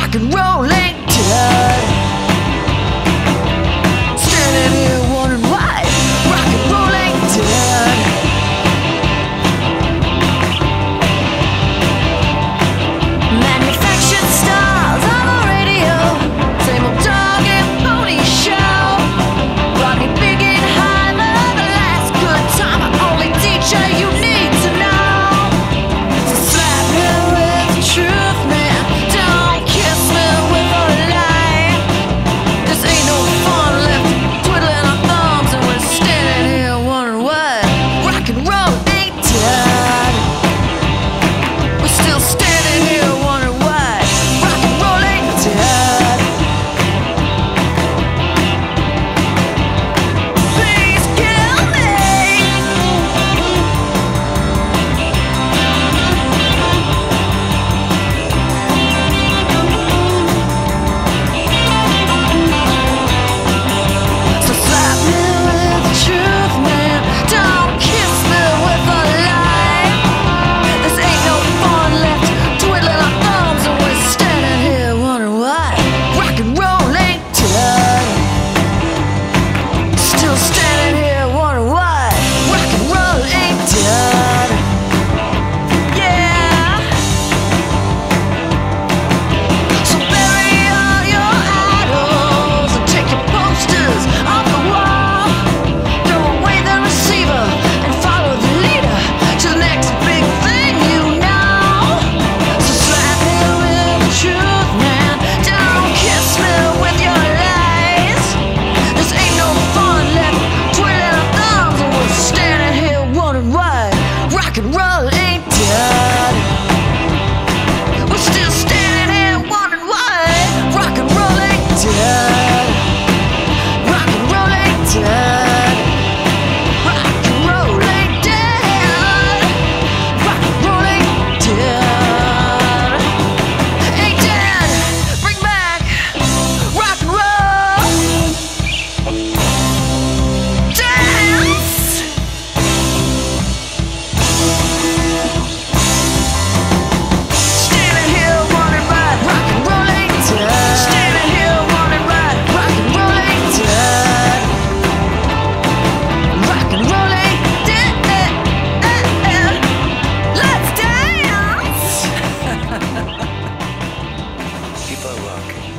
rock and rolling tonight. Standing here wondering why rock and rolling tonight. Manufactured stars on the radio, same old dog and pony show. Rocky, big and high, love the last good time. I'm only teacher you need to know. So slap me with the truth, man. Don't kiss me with a lie. This ain't no fun left twiddling our thumbs, and we're standing here wondering what rock and roll ain't done. We're still standing here. People are walking.